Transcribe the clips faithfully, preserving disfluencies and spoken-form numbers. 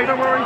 anyway, don't worry.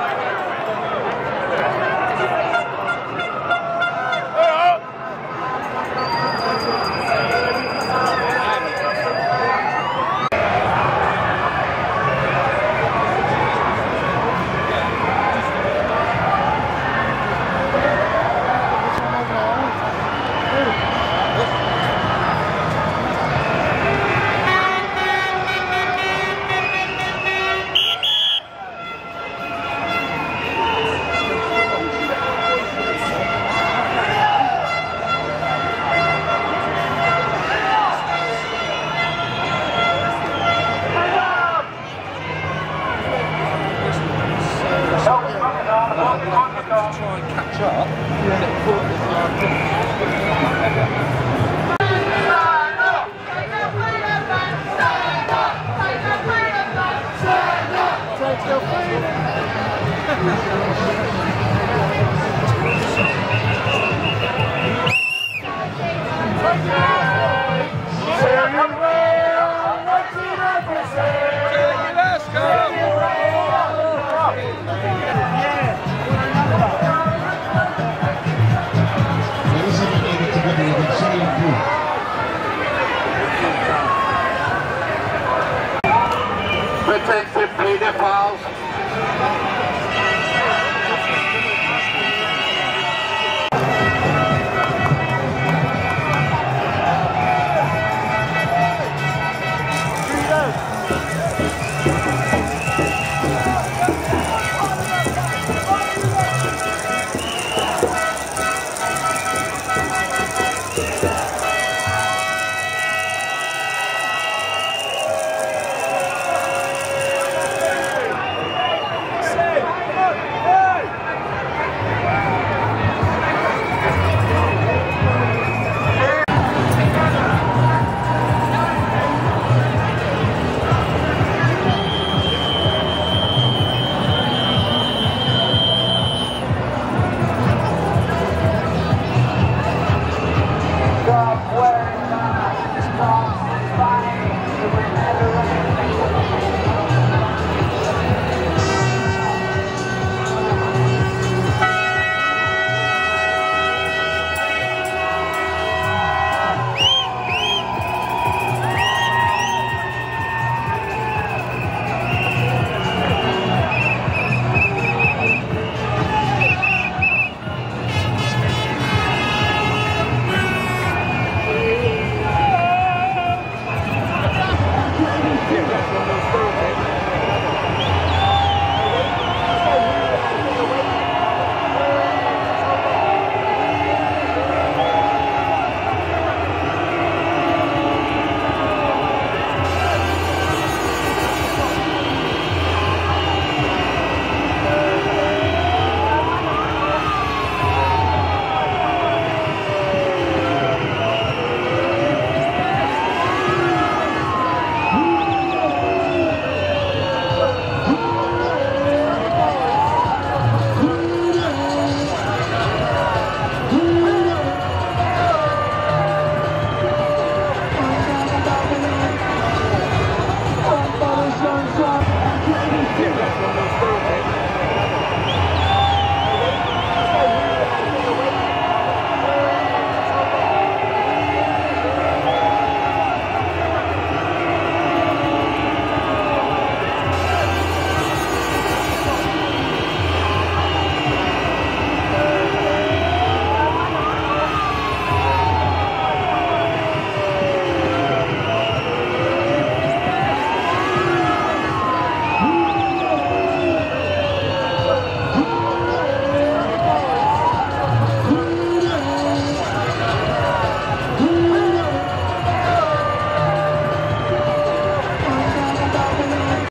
Let's go.